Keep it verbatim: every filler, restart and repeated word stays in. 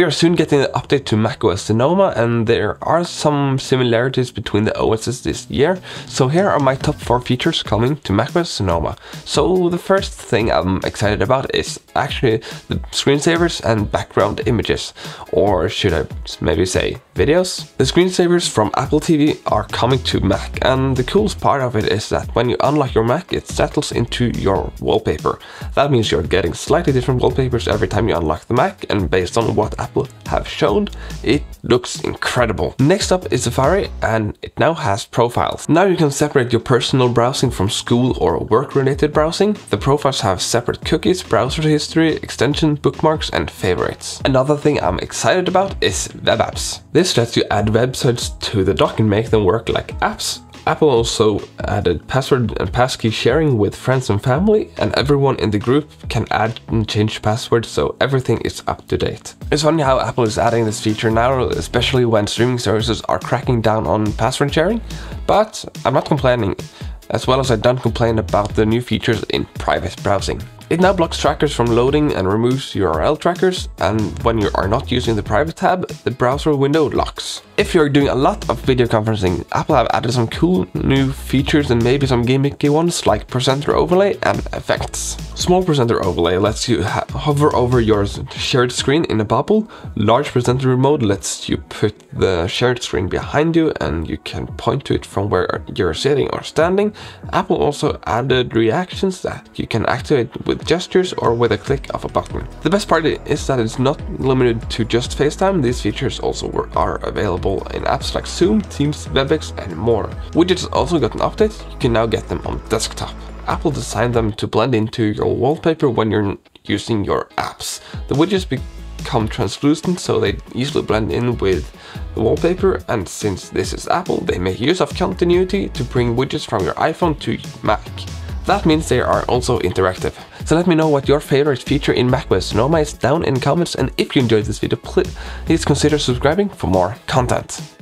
We are soon getting an update to macOS Sonoma, and there are some similarities between the O Ss this year, so here are my top four features coming to macOS Sonoma. So the first thing I'm excited about is actually the screensavers and background images, or should I maybe say videos? The screensavers from Apple T V are coming to Mac, and the coolest part of it is that when you unlock your Mac, it settles into your wallpaper. That means you're getting slightly different wallpapers every time you unlock the Mac, and based on what Apple have shown, it looks incredible. Next up is Safari, and it now has profiles. Now you can separate your personal browsing from school or work related browsing. The profiles have separate cookies, browser history, extension, bookmarks and favorites. Another thing I'm excited about is web apps. This lets you add websites to the dock and make them work like apps. Apple also added password and passkey sharing with friends and family, and everyone in the group can add and change passwords, so everything is up to date. It's funny how Apple is adding this feature now, especially when streaming services are cracking down on password sharing, but I'm not complaining, as well as I don't complain about the new features in private browsing. It now blocks trackers from loading and removes U R L trackers, and when you are not using the private tab, the browser window locks. If you're doing a lot of video conferencing, Apple have added some cool new features and maybe some gimmicky ones like presenter overlay and effects. Small presenter overlay lets you hover over your shared screen in a bubble. Large presenter mode lets you put the shared screen behind you and you can point to it from where you're sitting or standing. Apple also added reactions that you can activate with gestures or with a click of a button. The best part is that it's not limited to just FaceTime. These features also are available in apps like Zoom, Teams, WebEx and more. Widgets also got an update. You can now get them on desktop. Apple designed them to blend into your wallpaper when you're using your apps. The widgets become translucent, so they easily blend in with the wallpaper, and since this is Apple, they make use of Continuity to bring widgets from your iPhone to Mac. That means they are also interactive. So let me know what your favorite feature in macOS Sonoma is down in the comments, and if you enjoyed this video, please consider subscribing for more content.